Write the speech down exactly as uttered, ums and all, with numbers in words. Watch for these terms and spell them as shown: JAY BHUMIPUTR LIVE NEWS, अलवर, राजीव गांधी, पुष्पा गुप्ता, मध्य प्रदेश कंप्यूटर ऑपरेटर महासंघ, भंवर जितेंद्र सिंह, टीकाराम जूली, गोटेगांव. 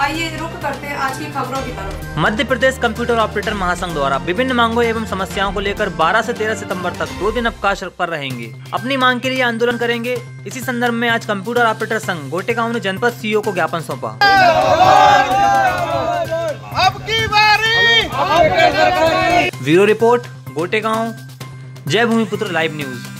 आइए रुख करते हैं आज की खबरों की तरफ। मध्य प्रदेश कंप्यूटर ऑपरेटर महासंघ द्वारा विभिन्न मांगों एवं समस्याओं को लेकर बारह से तेरह सितंबर तक दो दिन अवकाश पर रहेंगे। अपनी मांग के लिए आंदोलन करेंगे। इसी संदर्भ में आज कंप्यूटर ऑपरेटर संघ गोटेगांव ने जनपद सीईओ को ज्ञापन सौंपा। ब्यूरो रिपोर्ट गोटेगांव, जय भूमिपुत्र लाइव न्यूज।